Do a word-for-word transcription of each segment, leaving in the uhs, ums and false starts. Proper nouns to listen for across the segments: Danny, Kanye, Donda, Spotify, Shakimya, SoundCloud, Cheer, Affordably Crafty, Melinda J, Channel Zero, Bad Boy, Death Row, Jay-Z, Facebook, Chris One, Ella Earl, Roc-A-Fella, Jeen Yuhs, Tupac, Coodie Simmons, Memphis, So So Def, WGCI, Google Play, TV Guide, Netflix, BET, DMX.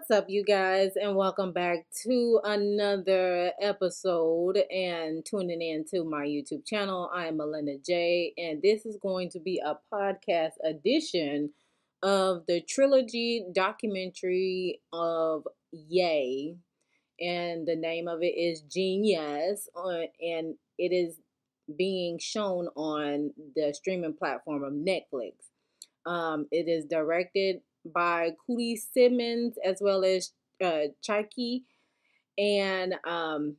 What's up, you guys, and welcome back to another episode and tuning in to my YouTube channel. I am Melinda J, and this is going to be a podcast edition of the trilogy documentary of Ye, and the name of it is Jeen Yuhs, and it is being shown on the streaming platform of Netflix. Um, it is directed by Coodie Simmons as well as uh, Chaki, and um,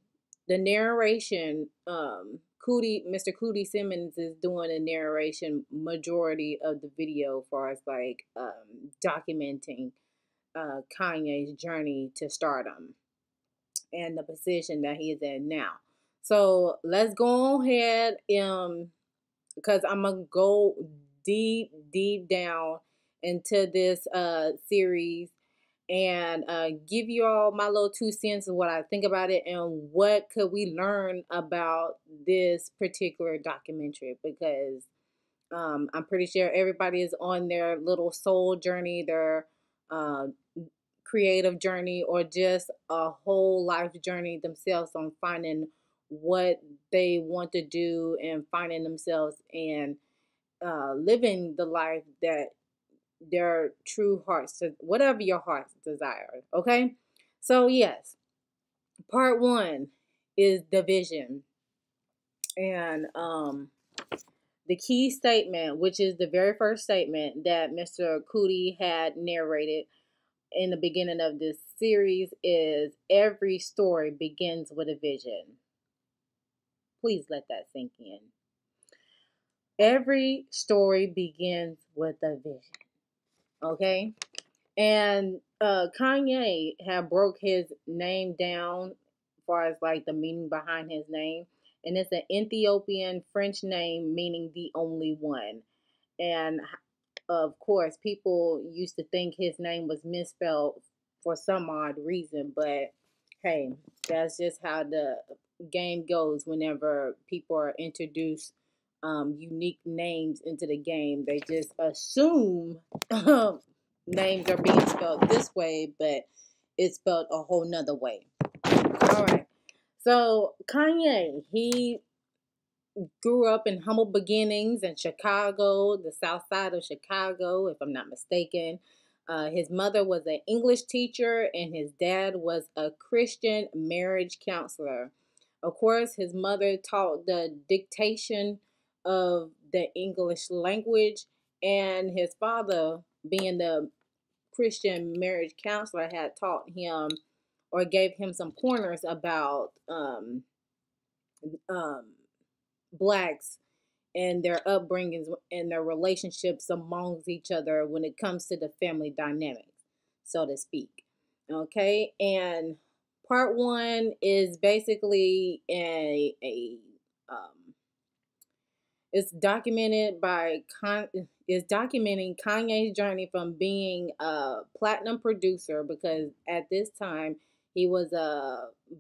the narration, um, Coodie, Mister Coodie Simmons is doing a narration majority of the video, far as like um, documenting uh, Kanye's journey to stardom and the position that he is in now. So let's go ahead, um, because I'm gonna go deep, deep down into this uh series and uh give you all my little two cents of what I think about it and what could we learn about this particular documentary, because um I'm pretty sure everybody is on their little soul journey, their uh creative journey, or just a whole life journey themselves on finding what they want to do and finding themselves and uh living the life that their true hearts, whatever your heart's desire. Okay, so yes, part one is the vision, and um the key statement, which is the very first statement that Mister Coodie had narrated in the beginning of this series, is every story begins with a vision. Please let that sink in. Every story begins with a vision. Okay, and uh, Kanye had broke his name down as far as like the meaning behind his name, and it's an Ethiopian French name meaning the only one. And of course, people used to think his name was misspelled for some odd reason, but hey, that's just how the game goes. Whenever people are introduced Um, unique names into the game, they just assume names are being spelled this way, but it's spelled a whole nother way. All right. So Kanye, he grew up in humble beginnings in Chicago, the south side of Chicago, if I'm not mistaken. Uh, his mother was an English teacher, and his dad was a Christian marriage counselor. Of course, his mother taught the dictation of the English language, and his father, being the Christian marriage counselor, had taught him or gave him some pointers about um, um, blacks and their upbringings and their relationships amongst each other when it comes to the family dynamics, so to speak. Okay, and part one is basically a a um, It's documented by Con is documenting Kanye's journey from being a platinum producer, because at this time he was a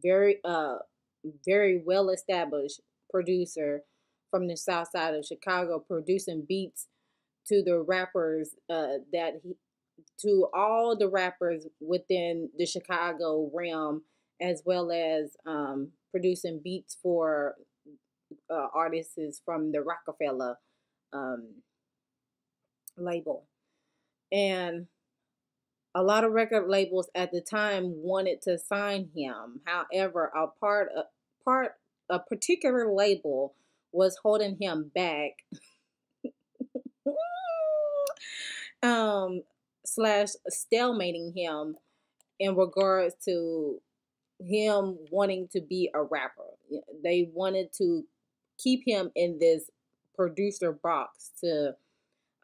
very uh very well established producer from the south side of Chicago, producing beats to the rappers uh that he to all the rappers within the Chicago realm, as well as um producing beats for Uh, artists from the Roc-A-Fella um, label. And a lot of record labels at the time wanted to sign him. However, a part, a, part, a particular label was holding him back um, slash stalemating him in regards to him wanting to be a rapper. They wanted to keep him in this producer box to,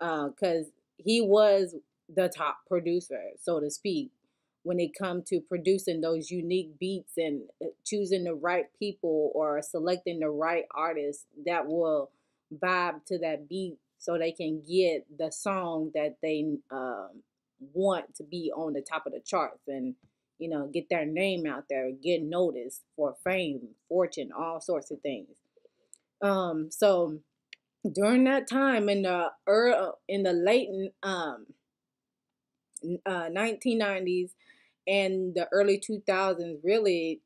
uh, cause he was the top producer, so to speak, when it come to producing those unique beats and choosing the right people or selecting the right artists that will vibe to that beat so they can get the song that they um, want to be on the top of the charts and, you know, get their name out there, get noticed for fame, fortune, all sorts of things. Um, so during that time in the early, in the late um uh nineteen nineties in the early two thousands, really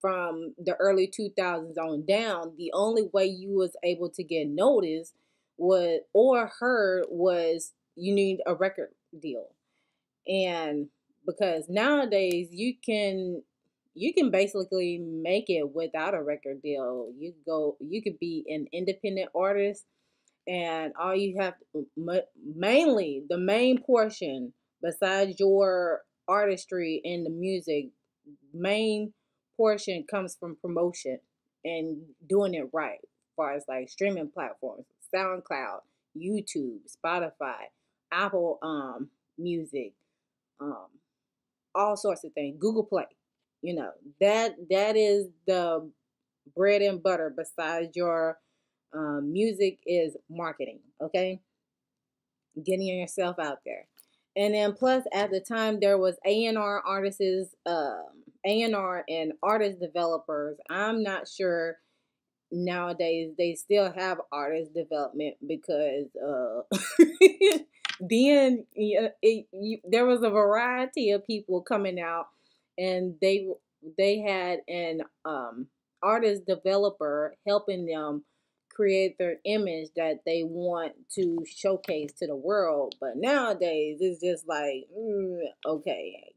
from the early two thousands on down, the only way you was able to get noticed was or heard was you need a record deal. And because nowadays you can you can basically make it without a record deal. You go you could be an independent artist, and all you have to, mainly the main portion besides your artistry and the music, main portion comes from promotion and doing it right, as far as like streaming platforms, SoundCloud, YouTube, Spotify, Apple um Music, um all sorts of things, Google Play. You know, that that is the bread and butter besides your um, music is marketing, okay? Getting yourself out there. And then plus at the time there was A and R artists, um, A and R and artist developers. I'm not sure nowadays they still have artist development because uh, then it, it, you, there was a variety of people coming out. And they they had an um, artist developer helping them create their image that they want to showcase to the world. But nowadays, it's just like, mm, okay,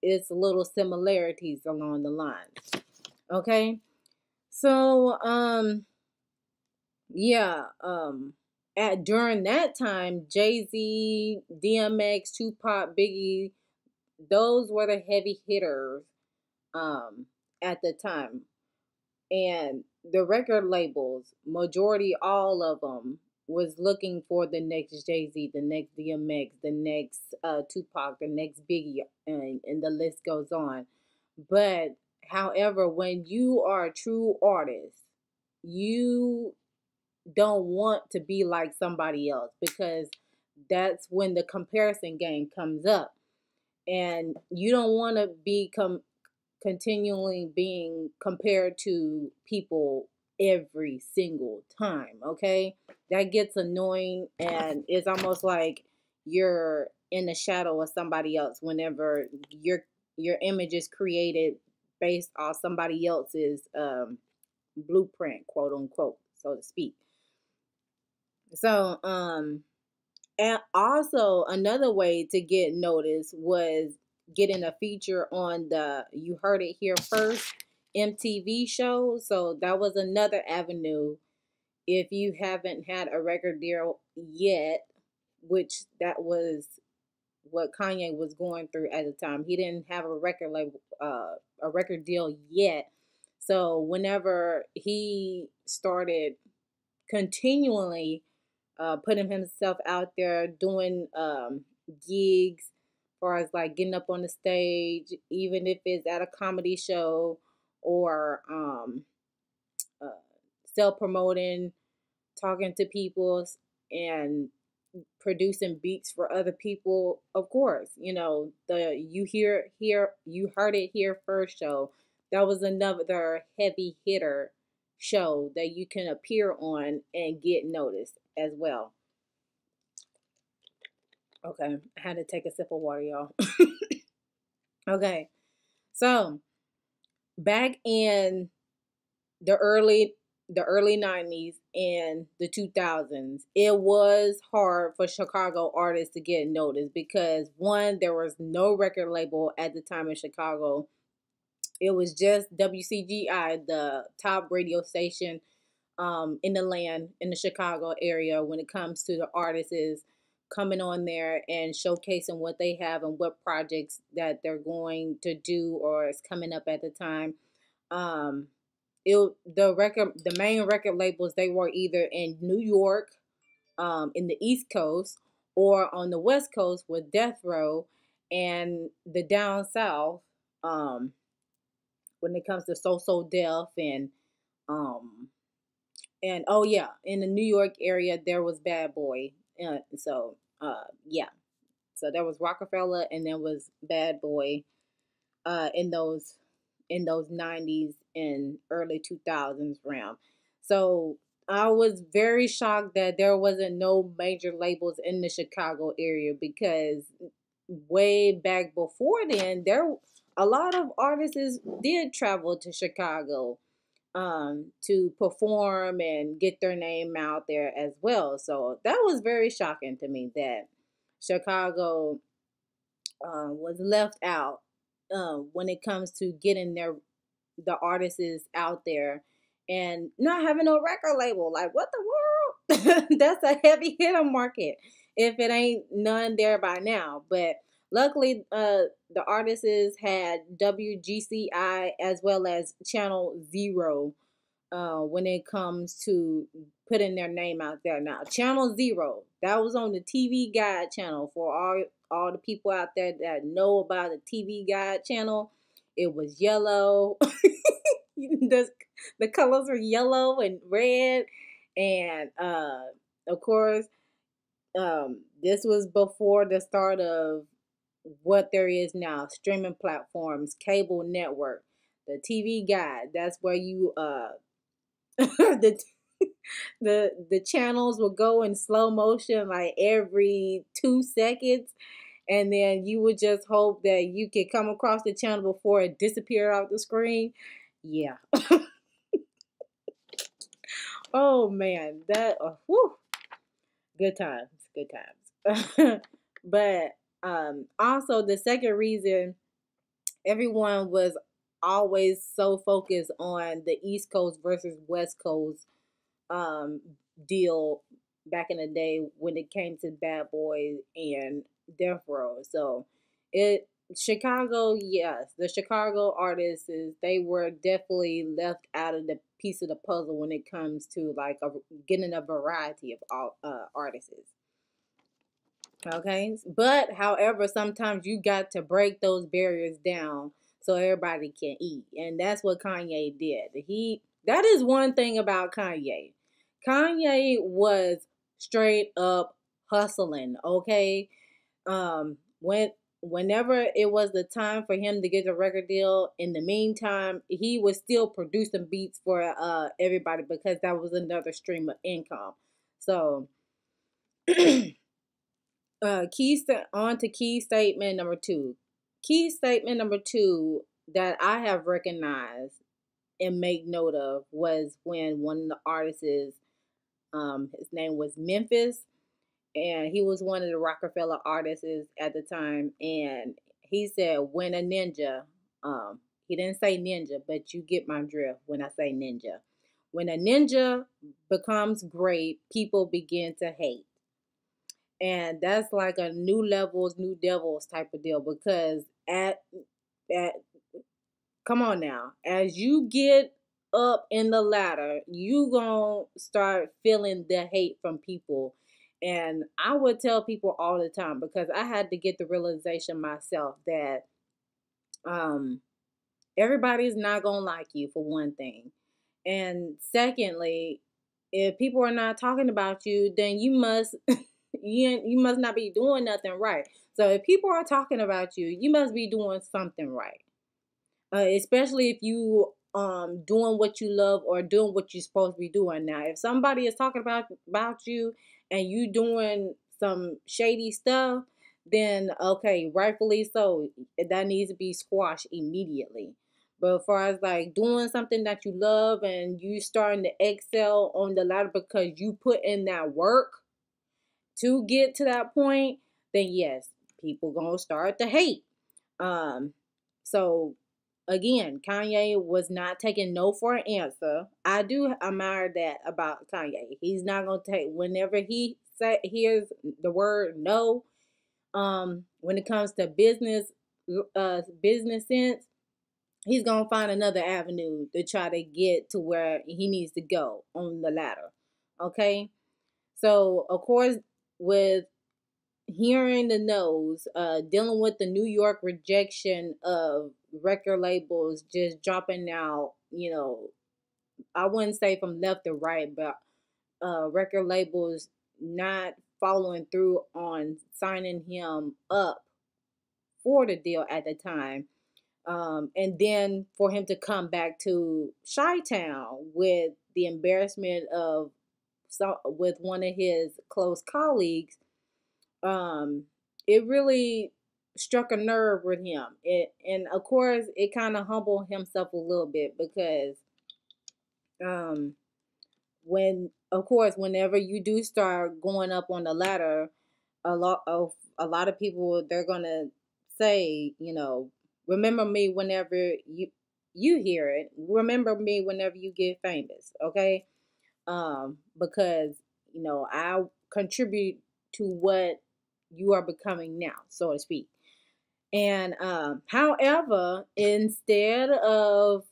it's little similarities along the lines. Okay? So, um, yeah, um, at during that time, Jay-Z, D M X, Tupac, Biggie, those were the heavy hitters um, at the time. And the record labels, majority, all of them, was looking for the next Jay-Z, the next D M X, the next uh, Tupac, the next Biggie, and, and the list goes on. But, however, when you are a true artist, you don't want to be like somebody else, because that's when the comparison game comes up. And you don't want to be com continually being compared to people every single time, okay? That gets annoying, and it's almost like you're in the shadow of somebody else whenever your your image is created based off somebody else's um, blueprint, quote unquote, so to speak. So, um... and also, another way to get noticed was getting a feature on the You Heard It Here First M T V show. So that was another avenue. If you haven't had a record deal yet, which that was what Kanye was going through at the time. He didn't have a record label, uh, a record deal yet. So whenever he started continually Uh, putting himself out there, doing um, gigs, as far as like getting up on the stage, even if it's at a comedy show, or um, uh, self-promoting, talking to people, and producing beats for other people. Of course, you know, the you hear here, you heard it here first show. That was another heavy hitter show that you can appear on and get noticed as well. Okay, I had to take a sip of water, y'all. Okay, so back in the early the early nineties and the two thousands, it was hard for Chicago artists to get noticed because, one, there was no record label at the time in Chicago. It was just W G C I, the top radio station Um, in the land, in the Chicago area, when it comes to the artists is coming on there and showcasing what they have and what projects that they're going to do or is coming up at the time. Um, it, the record, the main record labels, they were either in New York, um, in the East Coast, or on the West Coast with Death Row, and the down south. Um, when it comes to So So Def and um. And, oh, yeah, in the New York area, there was Bad Boy. Uh, so, uh, yeah. So, there was Roc-A-Fella, and there was Bad Boy uh, in those in those nineties and early two thousands realm. So, I was very shocked that there wasn't no major labels in the Chicago area, because way back before then, there a lot of artists did travel to Chicago um, to perform and get their name out there as well. So that was very shocking to me that Chicago uh, was left out uh, when it comes to getting their the artists out there and not having no record label. Like, what the world? That's a heavy hitter market if it ain't none there by now. But luckily, uh, the artists had W G C I as well as Channel Zero uh, when it comes to putting their name out there now. Channel Zero, that was on the T V Guide channel. For all, all the people out there that know about the T V Guide channel, it was yellow. the, the colors were yellow and red. And, uh, of course, um, this was before the start of what there is now, streaming platforms, cable network, the T V Guide. That's where you uh the the the channels will go in slow motion like every two seconds, and then you would just hope that you could come across the channel before it disappeared off the screen. Yeah. Oh man, that uh, whew. Good times, good times. But Um, also, the second reason everyone was always so focused on the East Coast versus West Coast um, deal back in the day when it came to Bad Boy and Death Row. So, it Chicago, yes, the Chicago artists, they were definitely left out of the piece of the puzzle when it comes to like a, getting a variety of all, uh, artists. Okay, but however, sometimes you got to break those barriers down so everybody can eat, and that's what Kanye did. He that is one thing about Kanye. Kanye was straight up hustling. Okay, um, when whenever it was the time for him to get a record deal, in the meantime, he was still producing beats for uh everybody because that was another stream of income. So. Uh, key st- on to key statement number two. Key statement number two that I have recognized and make note of was when one of the artists, um, his name was Memphis, and he was one of the Roc-A-Fella artists at the time, and he said, "When a ninja," um, he didn't say ninja, but you get my drift when I say ninja. When a ninja becomes great, people begin to hate. And that's like a new levels, new devils type of deal, because at, at, come on now, as you get up in the ladder, you gonna start feeling the hate from people. And I would tell people all the time, because I had to get the realization myself that um, everybody's not gonna like you, for one thing. And secondly, if people are not talking about you, then you must... You, you must not be doing nothing right. So if people are talking about you, you must be doing something right. Uh, especially if you um doing what you love or doing what you're supposed to be doing. Now, if somebody is talking about about you and you doing some shady stuff, then okay, rightfully so, that needs to be squashed immediately. But as far as like doing something that you love and you starting to excel on the ladder because you put in that work to get to that point, then yes, people gonna start to hate. Um, so again, Kanye was not taking no for an answer. I do admire that about Kanye. He's not gonna take whenever he say, hears the word no. Um, when it comes to business, uh, business sense, he's gonna find another avenue to try to get to where he needs to go on the ladder. Okay, so of course. With hearing the no's, uh, dealing with the New York rejection of record labels just dropping out, you know, I wouldn't say from left to right, but uh, record labels not following through on signing him up for the deal at the time. Um, and then for him to come back to Chi-Town with the embarrassment of So with one of his close colleagues, um, it really struck a nerve with him. It, and of course, it kind of humbled himself a little bit because, um, when, of course, whenever you do start going up on the ladder, a lot of, a lot of people, they're going to say, you know, remember me whenever you, you hear it. Remember me whenever you get famous. Okay. Um, because, you know, I contribute to what you are becoming now, so to speak. And, um, however, instead of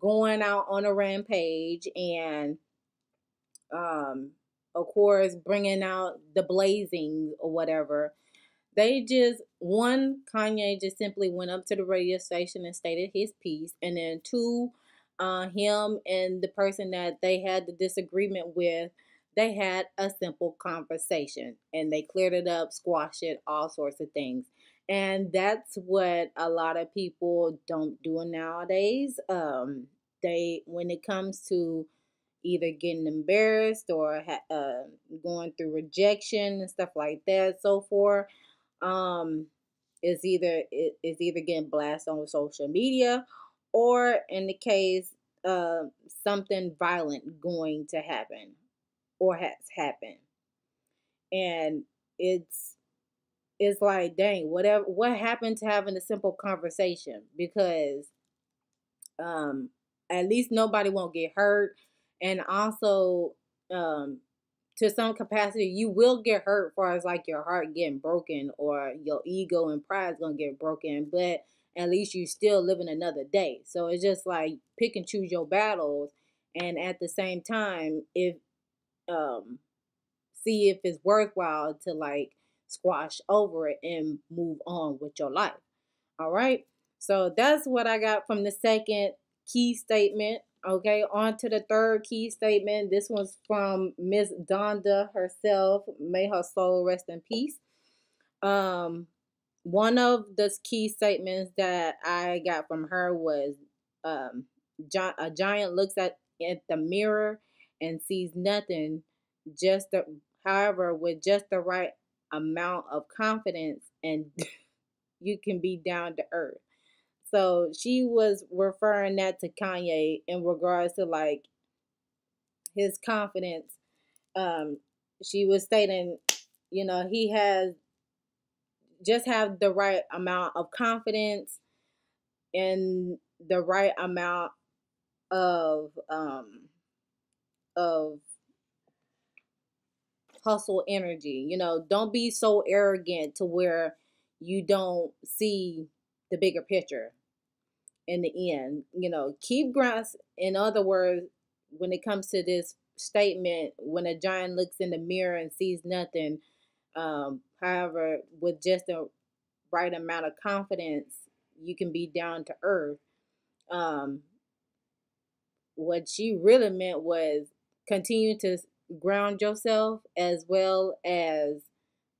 going out on a rampage and, um, of course, bringing out the blazing or whatever, they just, one, Kanye just simply went up to the radio station and stated his piece. And then two, uh, him and the person that they had the disagreement with, they had a simple conversation and they cleared it up, squashed it, all sorts of things. And that's what a lot of people don't do nowadays. Um, they, when it comes to either getting embarrassed or uh, going through rejection and stuff like that, so forth, um, it's either it, it's either getting blasted on social media, or in the case, uh, something violent going to happen or has happened. And it's it's like, dang, whatever, what happened to having a simple conversation? Because um, at least nobody won't get hurt. And also, um, to some capacity, you will get hurt as far as like your heart getting broken or your ego and pride is going to get broken. But at least you still living another day. So it's just like pick and choose your battles. And at the same time, if um, see if it's worthwhile to like squash over it and move on with your life. All right. So that's what I got from the second key statement. Okay, on to the third key statement. This one's from Miss Donda herself. May her soul rest in peace. Um, one of the key statements that I got from her was, um, a giant looks at, at the mirror and sees nothing. Just the, however, with just the right amount of confidence, and you can be down to earth. So she was referring that to Kanye in regards to like his confidence. Um, she was stating, you know, he has just have the right amount of confidence and the right amount of, um, of hustle energy. You know, don't be so arrogant to where you don't see the bigger picture. In the end, you know, keep grass. In other words, when it comes to this statement, when a giant looks in the mirror and sees nothing, um, however, with just the right amount of confidence, you can be down to earth. Um, what she really meant was continue to ground yourself, as well as,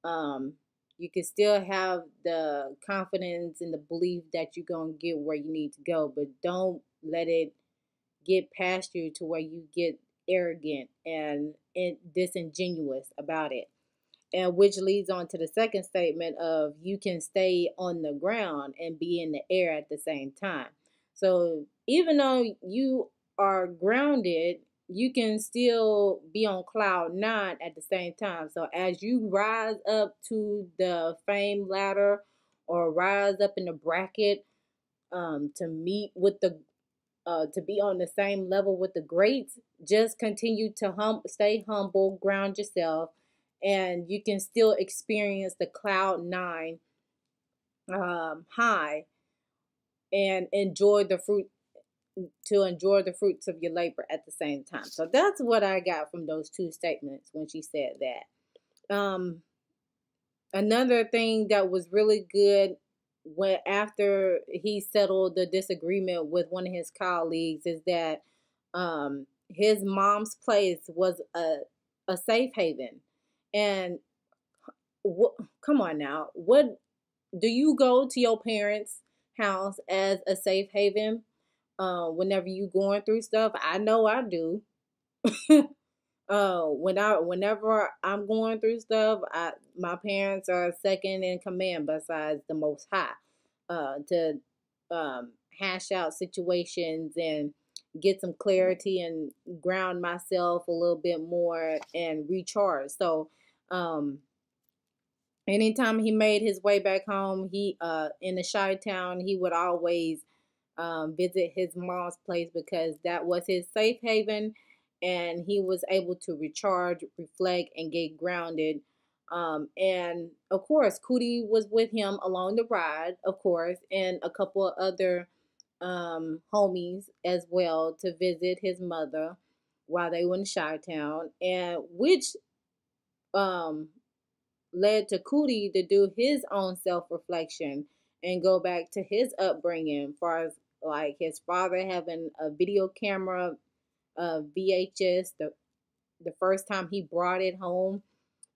um, you can still have the confidence and the belief that you're going to get where you need to go, but don't let it get past you to where you get arrogant and, and disingenuous about it. And which leads on to the second statement of you can stay on the ground and be in the air at the same time. So even though you are grounded, you can still be on cloud nine at the same time. So as you rise up to the fame ladder or rise up in the bracket, um, to meet with the, uh, to be on the same level with the greats, just continue to hum stay humble, ground yourself, and you can still experience the cloud nine, um, high, and enjoy the fruit. to enjoy the fruits of your labor at the same time. So that's what I got from those two statements when she said that. Um, another thing that was really good when after he settled the disagreement with one of his colleagues is that, um, his mom's place was a, a safe haven. And what, come on now, what do you go to your parents' house as a safe haven? Uh, whenever you going through stuff, I know I do. Uh, when I, whenever I'm going through stuff, I, my parents are second in command besides the Most High, uh, to um, hash out situations and get some clarity and ground myself a little bit more and recharge. So, um, anytime he made his way back home, he, uh, in the Chi-Town, he would always, um, visit his mom's place because that was his safe haven. And he was able to recharge, reflect, and get grounded. Um, and, of course, Coodie was with him along the ride, of course, and a couple of other um, homies as well to visit his mother while they were in Chi-Town, and which um, led to Coodie to do his own self-reflection and go back to his upbringing as far as, like, his father having a video camera, Uh, V H S, the the first time he brought it home,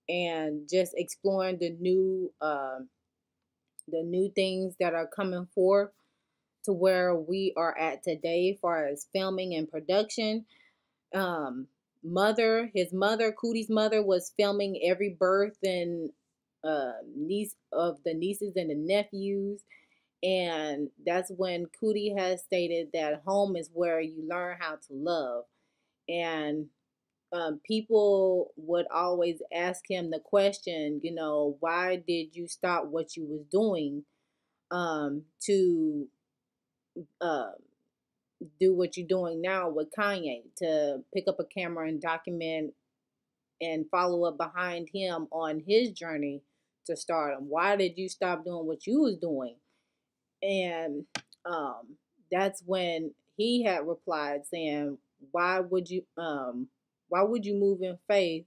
and just exploring the new uh, the new things that are coming forth to where we are at today as far as filming and production. Um, mother, his mother, Coodie's mother, was filming every birth and uh, niece of the nieces and the nephews. And that's when Coodie has stated that home is where you learn how to love. And um, people would always ask him the question, you know, why did you stop what you was doing um, to uh, do what you're doing now with Kanye, to pick up a camera and document and follow up behind him on his journey to stardom? Why did you stop doing what you was doing? And um, that's when he had replied saying, why would you um why would you move in faith?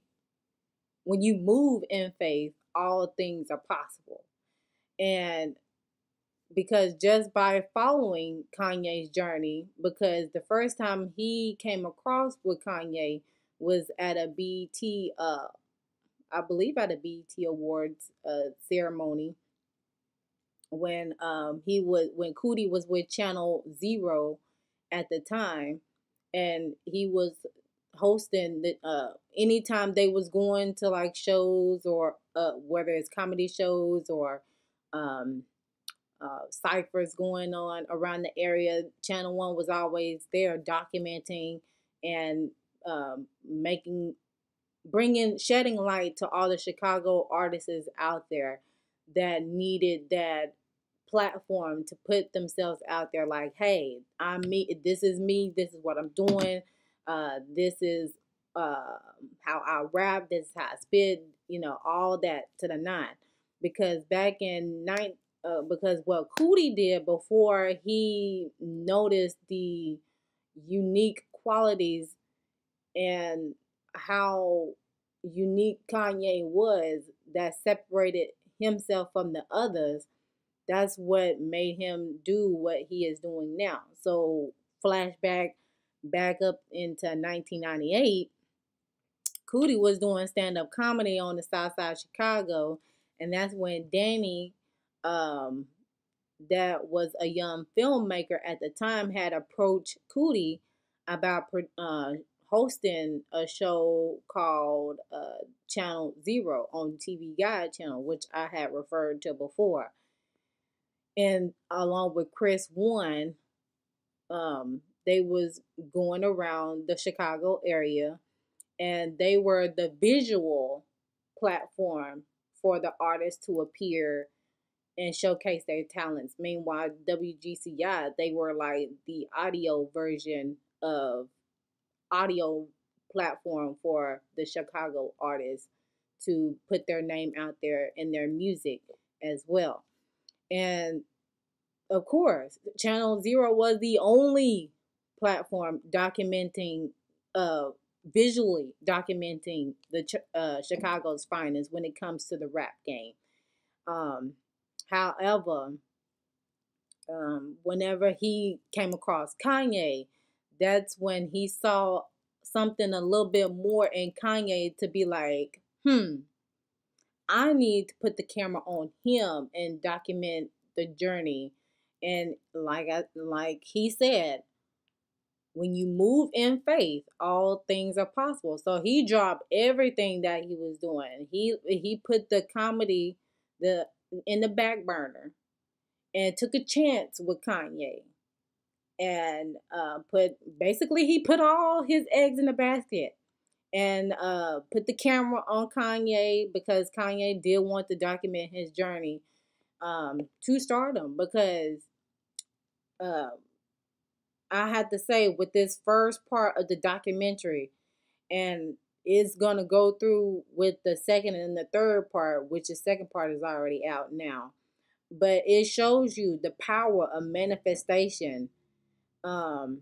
When you move in faith, all things are possible. And because just by following Kanye's journey, because the first time he came across with Kanye was at a B E T, uh, I believe at a B E T Awards uh, ceremony, when um he was when Coodie was with Channel Zero at the time, and he was hosting the uh anytime they was going to like shows or uh whether it's comedy shows or um uh ciphers going on around the area, Channel One was always there documenting and um making bringing shedding light to all the Chicago artists out there that needed that platform to put themselves out there, like, hey, I'm me, this is me, this is what I'm doing, uh, this is uh, how I rap, this is how I spit, you know, all that to the nine. Because back in nine, uh, because what Coodie did before he noticed the unique qualities and how unique Kanye was that separated himself from the others, that's what made him do what he is doing now. So flashback back up into nineteen ninety-eight, Coodie was doing stand-up comedy on the south side of Chicago, and that's when Danny, um, that was a young filmmaker at the time, had approached Coodie about uh, hosting a show called uh, Channel Zero on T V Guide channel, which I had referred to before. And along with Chris One, um, they was going around the Chicago area, and they were the visual platform for the artists to appear and showcase their talents. Meanwhile, W G C I, they were like the audio version of audio platform for the Chicago artists to put their name out there in their music as well. And of course, Channel Zero was the only platform documenting, uh, visually documenting the ch uh, Chicago's finest when it comes to the rap game. Um, however, um, whenever he came across Kanye, that's when he saw something a little bit more in Kanye to be like, hmm, I need to put the camera on him and document the journey. And like I, like he said, when you move in faith, all things are possible. So he dropped everything that he was doing. He he put the comedy the in the back burner and took a chance with Kanye. And uh, put basically he put all his eggs in the basket and uh, put the camera on Kanye, because Kanye did want to document his journey um, to stardom. Because uh, I had to say, with this first part of the documentary, and it's going to go through with the second and the third part, which the second part is already out now. But it shows you the power of manifestation. Um,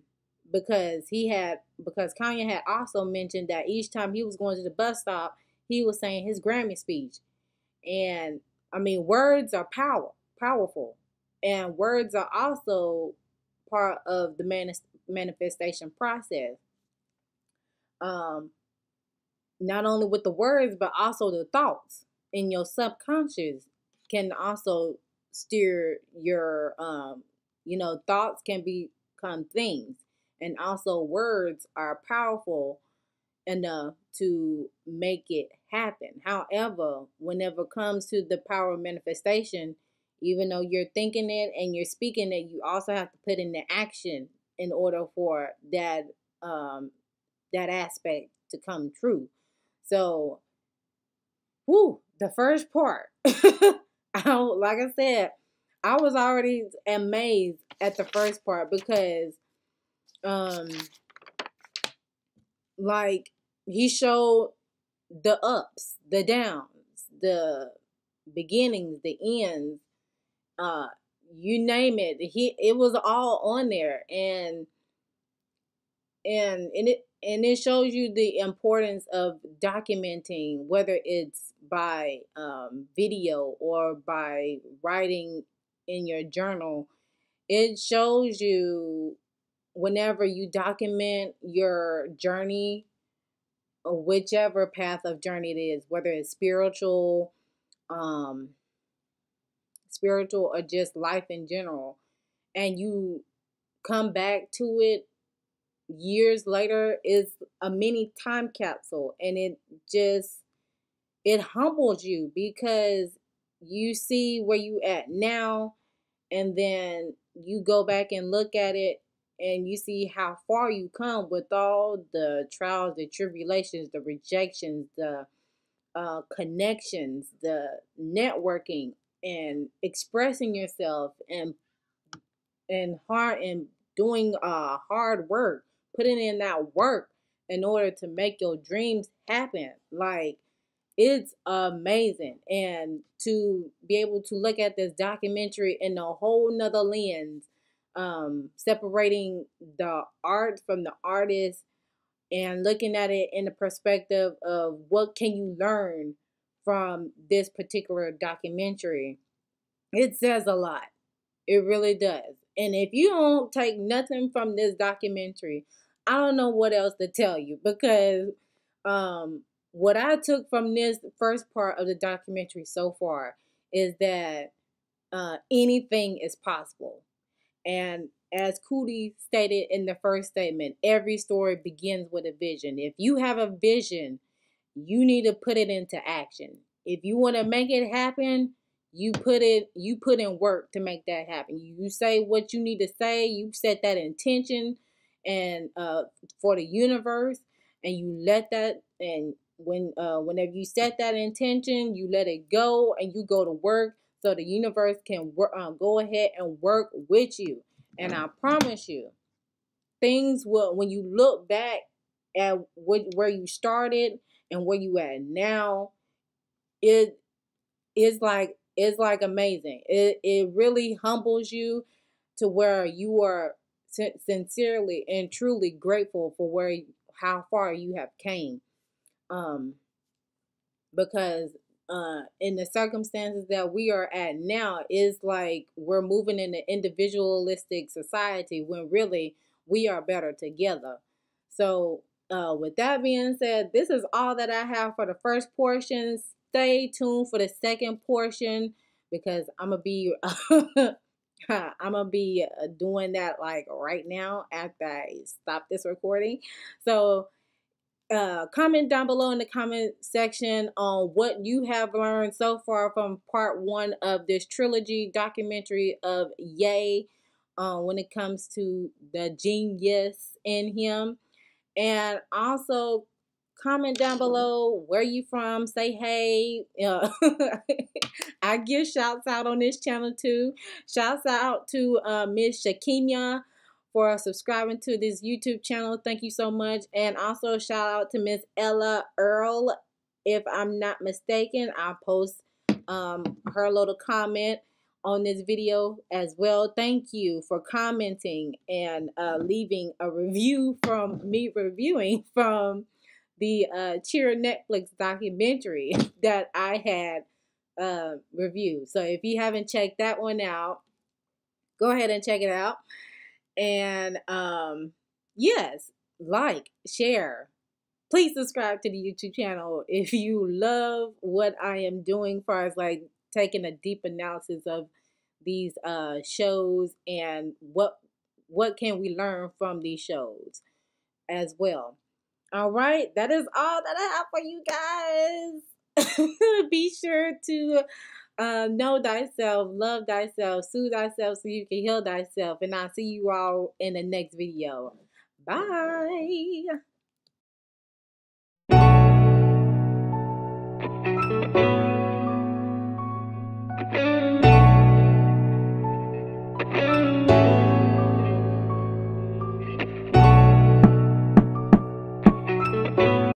because he had, because Kanye had also mentioned that each time he was going to the bus stop, he was saying his Grammy speech. And I mean, words are power, powerful, and words are also part of the manis- manifestation process. Um, not only with the words, but also the thoughts in your subconscious can also steer your, um, you know, thoughts can be things, and also words are powerful enough to make it happen. However, whenever it comes to the power of manifestation, even though you're thinking it and you're speaking it, you also have to put in the action in order for that um, that aspect to come true. So, whoo, the first part. I, like I said, I was already amazed at the first part, because um like he showed the ups, the downs, the beginnings, the ends, uh you name it. He it was all on there, and and and it and it shows you the importance of documenting, whether it's by um video or by writing in your journal. It shows you, whenever you document your journey, whichever path of journey it is, whether it's spiritual, um, spiritual or just life in general, and you come back to it years later, it's a mini time capsule. And it just, it humbles you, because you see where you at now, and then you go back and look at it and you see how far you come with all the trials, the tribulations, the rejections, the uh, connections, the networking, and expressing yourself, and and hard and doing uh, hard work, putting in that work in order to make your dreams happen. Like, it's amazing. And to be able to look at this documentary in a whole nother lens, um, separating the art from the artist and looking at it in the perspective of what can you learn from this particular documentary, it says a lot. It really does. And if you don't take nothing from this documentary, I don't know what else to tell you, because um what I took from this first part of the documentary so far is that uh, anything is possible. And as Coodie stated in the first statement, every story begins with a vision. If you have a vision, you need to put it into action. If you want to make it happen, you put it, you put in work to make that happen. You say what you need to say. You set that intention and uh, for the universe, and you let that and When uh, whenever you set that intention, you let it go and you go to work, so the universe can work, um, go ahead and work with you. And I promise you, things will, when you look back at what, where you started and where you at now, it is like, it's like amazing. It, it really humbles you to where you are sincerely and truly grateful for where, how far you have came. Um, because, uh, in the circumstances that we are at now, is like we're moving in an individualistic society, when really we are better together. So, uh, with that being said, this is all that I have for the first portion. Stay tuned for the second portion, because I'm gonna be, I'm I'm gonna be doing that like right now after I stop this recording. So uh, comment down below in the comment section on what you have learned so far from part one of this trilogy documentary of Ye, uh, when it comes to the genius in him. And also comment down below where you from, say hey. Uh, I give shouts out on this channel too. Shouts out to uh, Miss Shakimya for subscribing to this YouTube channel. Thank you so much. And also shout out to Miss Ella Earl. If I'm not mistaken, I'll post um, her little comment on this video as well. Thank you for commenting and uh, leaving a review from me reviewing from the uh, Cheer Netflix documentary that I had uh, reviewed. So if you haven't checked that one out, go ahead and check it out. And um, yes, like, share. Please subscribe to the YouTube channel if you love what I am doing as far as like taking a deep analysis of these uh, shows and what, what can we learn from these shows as well. All right, that is all that I have for you guys. Be sure to uh, know thyself, love thyself, soothe thyself so you can heal thyself. And I'll see you all in the next video. Bye.